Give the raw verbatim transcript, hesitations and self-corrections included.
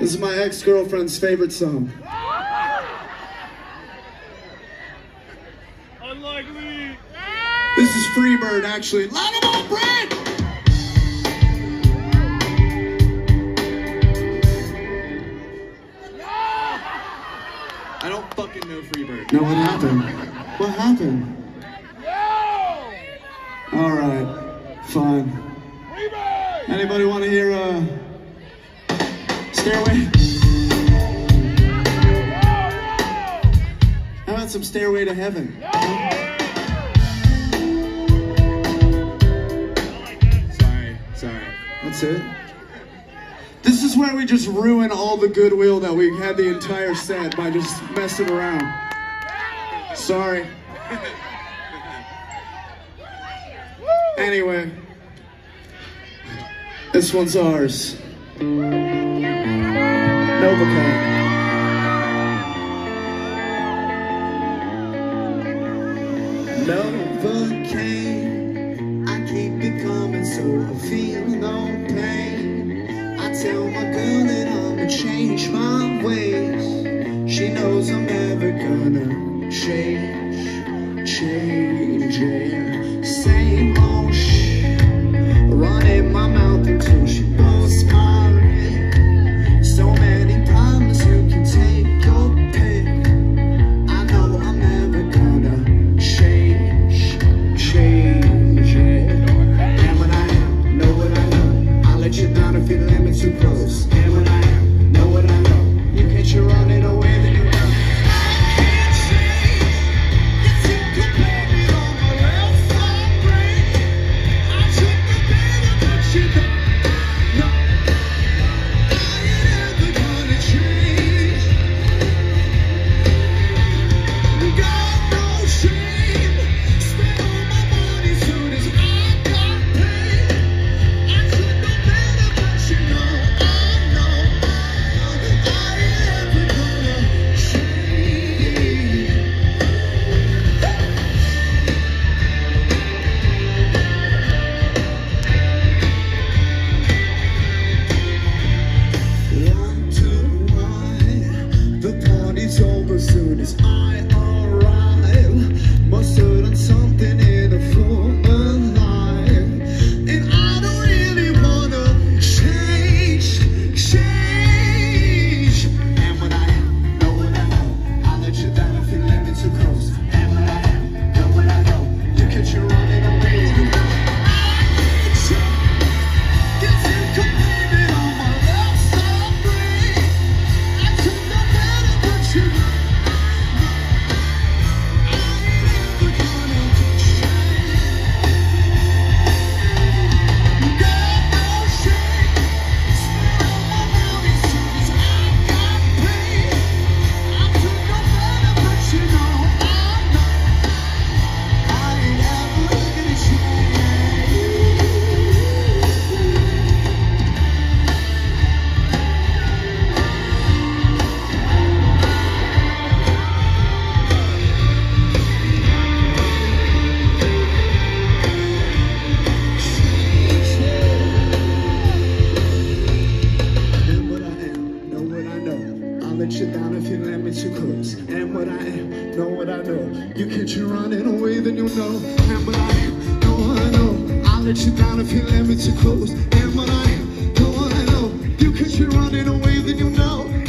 This is my ex-girlfriend's favorite song. Unlikely. This is Freebird, actually. Light 'em up, Brad! I don't fucking know Freebird. No, what happened? What happened? All right, fine. Anybody want to hear uh, Stairway? How about some Stairway to Heaven? Sorry, sorry. That's it. This is where we just ruin all the goodwill that we had the entire set by just messing around. Sorry. Anyway, this one's ours. Novocaine. Novocaine, I keep becoming so I feel no pain. I tell my girl that I'ma change my ways. She knows I'm never gonna change, change, yeah. Same old running my mouth until she won't smile at me. So many problems, you can take your pick. I know I'm never gonna change, change it. Am what I am, know what I know. I'll let you down if you let me too close. Am what I am, know what I know. You catch your running away. If you let me too close, and what I am, know what I know. You catch me running away, then you know.